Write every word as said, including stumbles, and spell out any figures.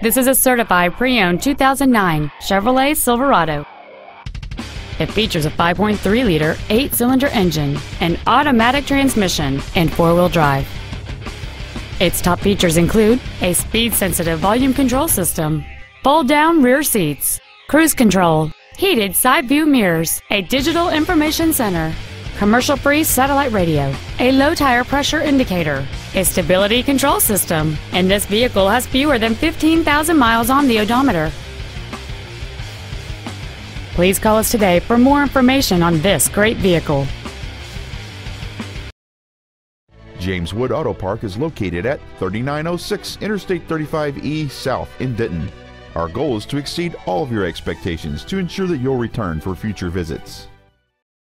This is a certified pre-owned two thousand nine Chevrolet Silverado. It features a five point three liter eight-cylinder engine, an automatic transmission, and four-wheel drive. Its top features include a speed-sensitive volume control system, fold-down rear seats, cruise control, heated side-view mirrors, a digital information center, commercial-free satellite radio, a low-tire pressure indicator, a stability control system, and this vehicle has fewer than fifteen thousand miles on the odometer. Please call us today for more information on this great vehicle. James Wood Auto Park is located at thirty-nine oh six Interstate thirty-five E South in Denton. Our goal is to exceed all of your expectations to ensure that you'll return for future visits.